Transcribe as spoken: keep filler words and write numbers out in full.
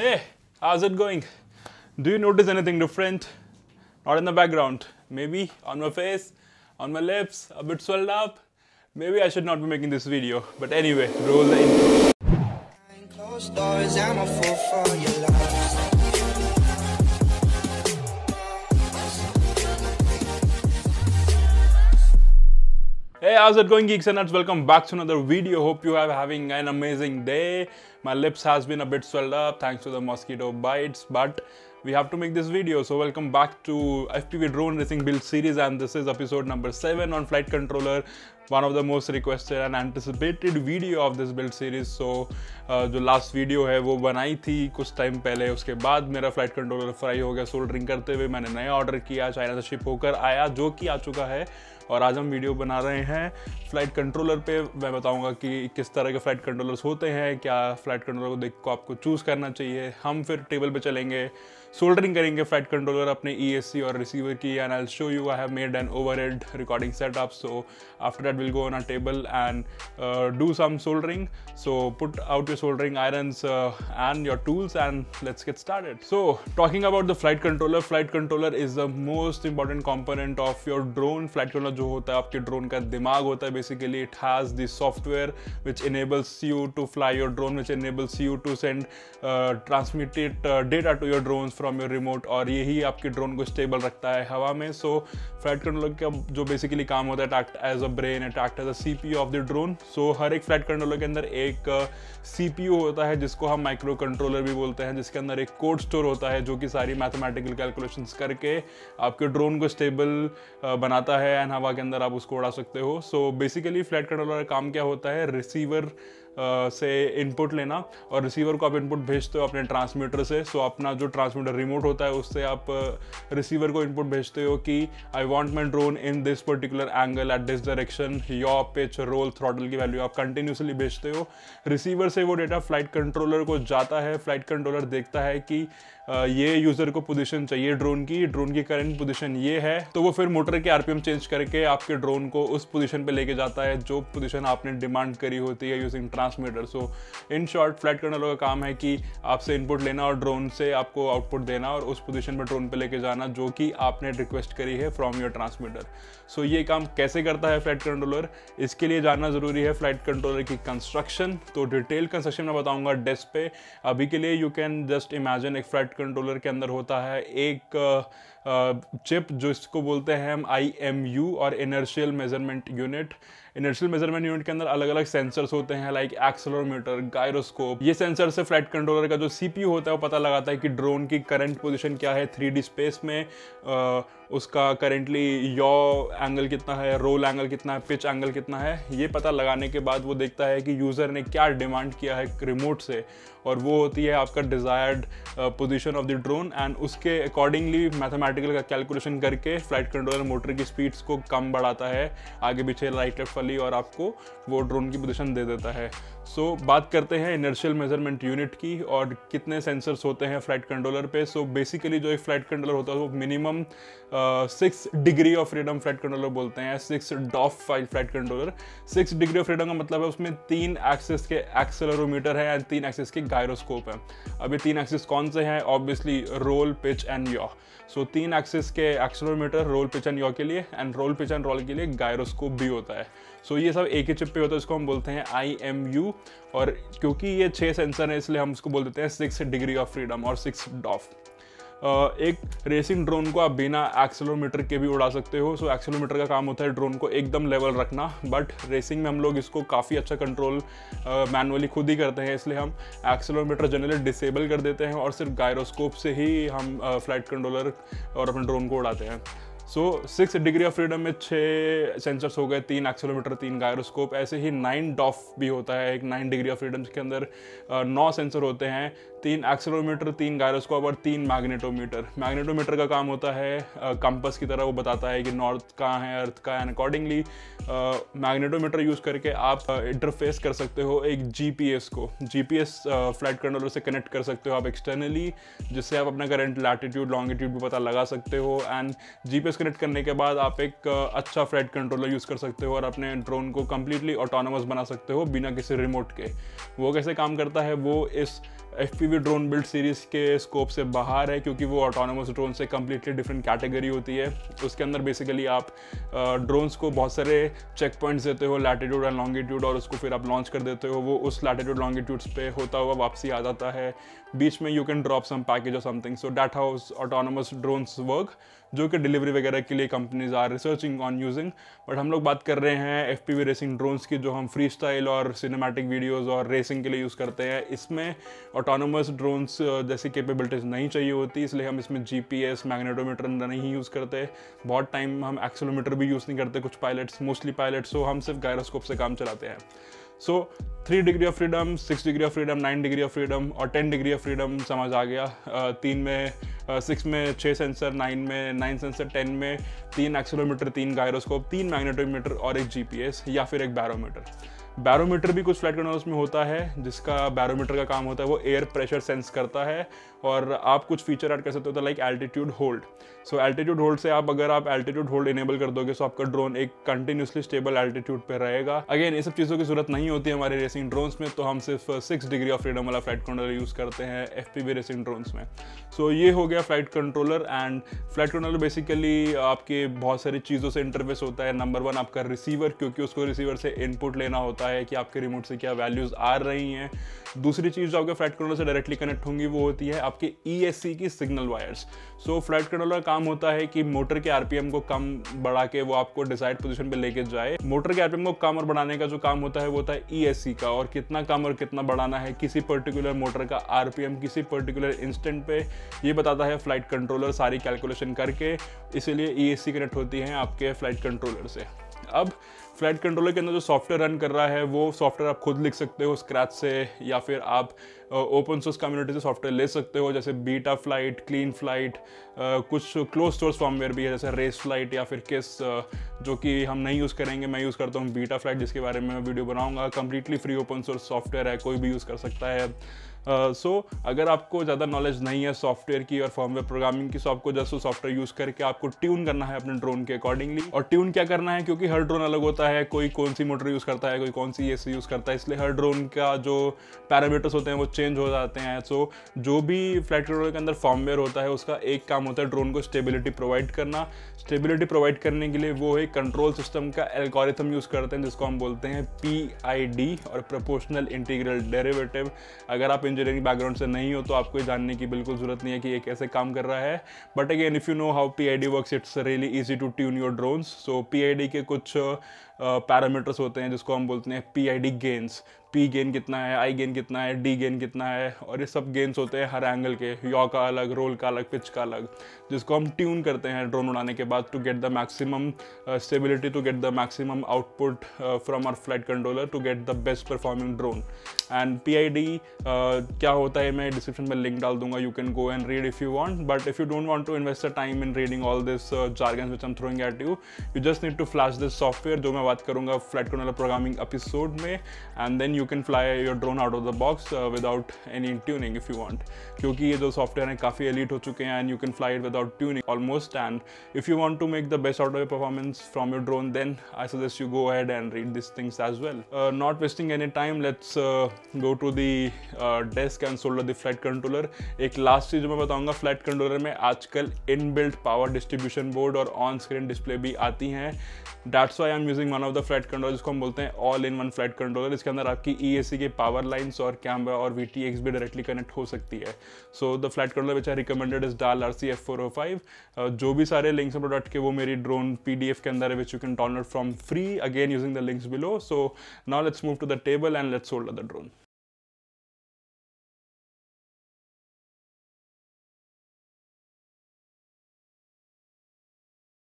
Hey, how's it going? Do you notice anything different? Not in the background. Maybe on my face, on my lips, a bit swelled up. Maybe I should not be making this video. But anyway, roll the intro. Hey, how's it going, geeks and nuts? Welcome back to another video. Hope you are having an amazing day. My lips has been a bit swelled up thanks to the mosquito bites, but we have to make this video. So welcome back to F P V drone racing build series, and this is episode number seven on flight controller, one of the most requested and anticipated video of this build series. So uh, जो last video है वो बनाई थी कुछ time पहले, उसके बाद मेरा flight controller fry हो गया. Soldering करते हुए मैंने नया order किया, चाइना से ship होकर आया, जो कि आ चुका है. और आज हम वीडियो बना रहे हैं फ्लाइट कंट्रोलर पे. मैं बताऊंगा कि किस तरह के फ्लाइट कंट्रोलर्स होते हैं, क्या फ्लाइट कंट्रोलर को देख को आपको चूज़ करना चाहिए. हम फिर टेबल पे चलेंगे, सोल्डरिंग करेंगे फ्लाइट कंट्रोलर अपने ईएससी और रिसीवर की. And I will show you I have made an overhead recording setup. So after that will go on a table and do some soldering. So put out your soldering irons and your tools and let's get started. So talking about the flight controller, flight controller is the most important component of your drone. Flight controller जो होता है आपके drone का दिमाग होता है. Basically it has this software which enables you to fly your drone, which enables you to send transmitted data to your drone from your remote, और यही आपके ड्रोन को स्टेबल रखता है हवा में. सो फ्लाइट कंट्रोलर का जो बेसिकली काम होता है, it act as a brain, it act as a C P U of the drone. So हर एक फ्लाइट कंट्रोलर के अंदर एक सी पी यू होता है, जिसको हम माइक्रो कंट्रोलर भी बोलते हैं, जिसके अंदर एक कोड स्टोर होता है जो कि सारी मैथमेटिकल कैलकुलेशन करके आपके ड्रोन को स्टेबल बनाता है एंड हवा के अंदर आप उसको उड़ा सकते हो. सो बेसिकली फ्लाइट कंट्रोलर का काम क्या होता है, रिसीवर Uh, से इनपुट लेना, और रिसीवर को आप इनपुट भेजते हो अपने ट्रांसमीटर से. सो so, अपना जो ट्रांसमीटर रिमोट होता है उससे आप रिसीवर uh, को इनपुट भेजते हो कि I want my drone in this particular angle at this direction, your pitch, roll, throttle की वैल्यू आप कंटिन्यूसली भेजते हो. रिसीवर से वो डेटा फ्लाइट कंट्रोलर को जाता है. फ्लाइट कंट्रोलर देखता है कि uh, ये यूज़र को पोजिशन चाहिए ड्रोन की, ड्रोन की करेंट पोजिशन ये है, तो वो फिर मोटर के आर पी एम चेंज करके आपके ड्रोन को उस पोजिशन पर लेके जाता है जो पोजिशन आपने डिमांड करी होती है using transmitter. So in short flight controller का काम है कि आपसे इनपुट लेना और ड्रोन से आपको आउटपुट देना और उस पोजीशन पर ड्रोन पे लेके जाना जो कि आपने रिक्वेस्ट करी है फ्रॉम योर ट्रांसमीटर. सो ये काम कैसे करता है फ्लाइट कंट्रोलर, इसके लिए जानना ज़रूरी है फ्लाइट कंट्रोलर की कंस्ट्रक्शन. तो डिटेल कंस्ट्रक्शन मैं बताऊँगा डेस्क पे. अभी के लिए यू कैन जस्ट इमेजिन एक फ्लाइट कंट्रोलर के अंदर होता है एक चिप uh, जो इसको बोलते हैं हम आई एम यू और inertial measurement unit. Inertial measurement unit के अंदर अलग अलग सेंसर्स होते हैं लाइक एक्सेलरोमीटर, गायरोस्कोप. ये सेंसर से फ्लाइट कंट्रोलर का जो सीपीयू होता है वो पता लगाता है कि ड्रोन की करंट पोजीशन क्या है थ्री डी स्पेस में, आ, उसका करेंटली यॉ एंगल कितना है, रोल एंगल कितना है, पिच एंगल कितना है. ये पता लगाने के बाद वो देखता है कि यूज़र ने क्या डिमांड किया है रिमोट से, और वो होती है आपका desired position of the drone. And उसके अकॉर्डिंगली मैथमेटिकल का कैलकुलेशन करके फ्लाइट कंट्रोलर मोटर की स्पीड्स को कम बढ़ाता है आगे पीछे राइट लेफ्ट वाली, और आपको वो ड्रोन की पोजीशन दे देता है. सो so, बात करते हैं इनर्शियल मेजरमेंट यूनिट की और कितने सेंसर्स होते हैं फ्लाइट कंट्रोलर पे. सो so, बेसिकली जो एक फ्लाइट कंट्रोलर होता है वो minimum six degree of freedom flight controller बोलते हैं, six DOF file flight controller. Six degree of freedom का मतलब है उसमें तीन एक्सेस के एक्सेलरोमीटर है एंड तीन एक्सेस के गायरोस्कोप है. अभी तीन एक्सेस कौन से हैं, obviously roll, pitch and yaw. So तीन एक्सेस के accelerometer, roll, pitch and yaw के लिए, and roll, pitch and roll के लिए गायरोस्कोप भी होता है. सो so, ये सब एक ही चिप पे होता है, इसको हम बोलते हैं आई एम यू. और क्योंकि ये छः सेंसर हैं इसलिए हम उसको बोल देते हैं सिक्स डिग्री ऑफ फ्रीडम और सिक्स डॉफ. Uh, एक रेसिंग ड्रोन को आप बिना एक्सेलरोमीटर के भी उड़ा सकते हो. सो so, एक्सेलरोमीटर का काम होता है ड्रोन को एकदम लेवल रखना, बट रेसिंग में हम लोग इसको काफ़ी अच्छा कंट्रोल मैनुअली uh, खुद ही करते हैं, इसलिए हम एक्सेलरोमीटर जनरली डिसेबल कर देते हैं और सिर्फ गायरोस्कोप से ही हम फ्लाइट uh, कंट्रोलर और अपने ड्रोन को उड़ाते हैं. So six degree of freedom में छः सेंसर्स हो गए, तीन एक्सेलरोमीटर, तीन गायरोस्कोप. ऐसे ही नाइन डॉफ भी होता है. एक नाइन डिग्री ऑफ फ्रीडम के अंदर uh, नौ सेंसर होते हैं, तीन एक्सेलरोमीटर, तीन गायरोस्कोप और तीन मैग्नेटोमीटर. मैग्नेटोमीटर का काम होता है कंपास की तरह, वो बताता है कि नॉर्थ कहाँ है, अर्थ कहाँ है, एंड अकॉर्डिंगली मैग्नेटोमीटर यूज़ करके आप इंटरफेस uh, कर सकते हो एक जीपीएस को. जीपीएस फ्लाइट कंट्रोलर से कनेक्ट कर सकते हो आप एक्सटर्नली, जिससे आप अपना करंट लैटिट्यूड लॉन्गिट्यूड भी पता लगा सकते हो. एंड जीपीएस कनेक्ट करने के बाद आप एक uh, अच्छा फ्लाइट कंट्रोलर यूज़ कर सकते हो और अपने ड्रोन को कम्प्लीटली ऑटोनोमस बना सकते हो बिना किसी रिमोट के. वो कैसे काम करता है, वो इस F P V drone build series के स्कोप से बाहर है, क्योंकि वो ऑटोनोमस ड्रोन से कम्प्लीटली डिफरेंट कैटेगरी होती है। उसके अंदर बेसिकली आप ड्रोन्स को बहुत सारे चेक पॉइंट्स देते हो, लैटिट्यूड एंड लॉन्गिट्यूड, और उसको फिर आप लॉन्च कर देते हो। वो उस लैटिट्यूड लॉन्गिट्यूड्स पे होता हुआ वापसी आ जाता है। बीच में you can drop some package और something. So that house autonomous drones work, जो कि डिलीवरी वगैरह के लिए companies are researching on using. But हम लोग बात कर रहे हैं F P V racing drones की, जो हम फ्री स्टाइल और सिनेमैटिक वीडियोज़ और रेसिंग के लिए यूज़ करते हैं। इसमें ऑटोनोमस ड्रोन्स जैसी कैपेबिलिटीज़ नहीं चाहिए होती, इसलिए हम इसमें जी पी एस मैग्नेटोमीटर नहीं यूज़ करते। बहुत टाइम हम एक्सेलोमीटर भी यूज़ नहीं करते, कुछ पायलट्स, मोस्टली पायलट्स। सो हम सिर्फ गायरोस्कोप से काम चलाते हैं। So three degree of freedom, six degree of freedom, nine degree of freedom और टेन डिग्री ऑफ फ्रीडम समझ आ गया। uh, तीन में सिक्स uh, में छः सेंसर, नाइन में नाइन सेंसर, टेन में तीन एक्सेलोमीटर, तीन गायरोस्कोप, तीन मैग्नेटोमीटर और एक जी पी एस या फिर एक बैरोमीटर। बैरोमीटर भी कुछ फ्लाइट कंट्रोलर्स में होता है, जिसका बैरोमीटर का काम होता है वो एयर प्रेशर सेंस करता है। और आप कुछ फीचर ऐड कर सकते हो, like altitude hold. So altitude hold से आप अगर आप एल्टीट्यूड होल्ड इनेबल कर दोगे, सो आपका ड्रोन एक कंटिन्यूसली स्टेबल एल्टीट्यूड पर रहेगा। अगेन, इन सब चीज़ों की जरूरत नहीं होती है हमारे रेसिंग ड्रोन्स में, तो हम सिर्फ सिक्स डिग्री ऑफ फ्रीडम वाला फ्लाइट कंट्रोलर यूज़ करते हैं F P V racing drones में। सो ये हो गया flight controller. And flight controller basically आपके बहुत सारी चीज़ों से इंटरफेस होता है। नंबर वन आपका रिसीवर, क्योंकि उसको रिसीवर से इनपुट लेना होता है है कि आपके रिमोट से क्या वैल्यूज आ रही हैं। दूसरी चीज जो आपके फ्लाइट कंट्रोलर से डायरेक्टली कनेक्ट होंगी वो होती है आपके ई एस सी की signal wires. So flight controller काम होता है कि मोटर के आरपीएम को कम बढ़ा के वो आपको डिजायर्ड पोजीशन पे लेके जाए। मोटर के आरपीएम को कम और बढ़ाने का जो काम होता है वो होता है ई एस सी का, और कितना कम और कितना बढ़ाना है किसी पर्टिकुलर मोटर का आरपीएम किसी पर्टिकुलर इंस्टेंट पे, ये बताता है फ्लाइट कंट्रोलर सारी कैलकुलेशन करके। इसीलिए ई एस सी कनेक्ट होती है आपके फ्लाइट कंट्रोलर से। अब फ्लाइट कंट्रोलर के अंदर जो सॉफ्टवेयर रन कर रहा है वो सॉफ्टवेयर आप खुद लिख सकते हो स्क्रैच से, या फिर आप ओपन सोर्स कम्युनिटी से सॉफ्टवेयर ले सकते हो, जैसे Betaflight, Cleanflight, close source सोर्स फॉर्मवेयर भी है जैसे रेस फ्लाइट या फिर किस, जो कि हम नहीं यूज़ करेंगे। मैं यूज़ करता हूँ बीटा फ्लाइट, जिसके बारे में मैं वीडियो बनाऊँगा। Completely free open source software है, कोई भी यूज़ कर सकता है। सो uh, so, अगर आपको ज़्यादा नॉलेज नहीं है सॉफ्टवेयर की और फॉर्मवेयर प्रोग्रामिंग की, सो आपको जस्ट सॉफ्टवेयर यूज़ करके आपको ट्यून करना है अपने ड्रोन के अकॉर्डिंगली। और ट्यून क्या करना है, क्योंकि हर ड्रोन अलग होता है, कोई कौन सी मोटर यूज़ करता है, कोई कौन सी ई एस सी यूज़ करता है, इसलिए हर ड्रोन का जो पैरामीटर्स होते हैं वो चेंज हो जाते हैं। सो so, जो भी फ्लाइट कंट्रोलर के अंदर फॉर्मवेयर होता है उसका एक काम होता है ड्रोन को स्टेबिलिटी प्रोवाइड करना। स्टेबिलिटी प्रोवाइड करने के लिए वो एक कंट्रोल सिस्टम का एल्गोरिथम यूज़ करते हैं, जिसको हम बोलते हैं पी आई डी और प्रोपोर्शनल इंटीग्रल डेरिवेटिव। अगर आप इंजीनियरिंग बैकग्राउंड से नहीं हो तो आपको ये जानने की बिल्कुल जरूरत नहीं है कि ये कैसे काम कर रहा है। But again, if you know how P I D works, it's really easy to tune your drones. So P I D के कुछ पैरामीटर्स uh, होते हैं, जिसको हम बोलते हैं P I D gains. P gain कितना है, आई गेन कितना है, डी गेन कितना है, और ये सब गेन्स होते हैं हर एंगल के, यॉ का अलग, रोल का अलग, पिच का अलग, जिसको हम ट्यून करते हैं ड्रोन उड़ाने के बाद to get the maximum stability, to get the maximum output from our flight controller, to get the best performing drone. And P I D क्या होता है, मैं डिस्क्रिप्शन में लिंक डाल दूंगा, you can go and read if you want. But if you don't want to invest the time in reading all this jargons which I am throwing at you, you just need to flash this software, जो मैं बात करूँगा flight controller programming episode में। And then you can fly your drone out of the box uh, without any tuning if you want, क्योंकि ये जो software हैं काफ़ी एलीट हो चुके हैं and you can fly it without tuning almost, and if you want to make the best out of your performance from your drone then I suggest you go ahead and read these things as well. Uh, not wasting any time, let's uh, go to the uh, desk and solder the flight controller. एक last चीज़ मैं बताऊँगा, flight controller में आजकल inbuilt power distribution board और on screen display भी आती हैं। that's why I'm using one of the flight controllers, जिसको हम बोलते हैं all in one flight controller. इसके अंदर आपकी ई एस सी के पावर लाइन्स और कैमरा और वी टी एक्स भी डायरेक्टली कनेक्ट हो सकती है। So the flight controller which I recommended is DAL R C F four O five. जो भी सारे लिंक्स हैं प्रोडक्ट के वो मेरी ड्रोन पी डी एफ के अंदर है, which you can download from free, again using the links below. So now let's move to the table and let's hold the drone.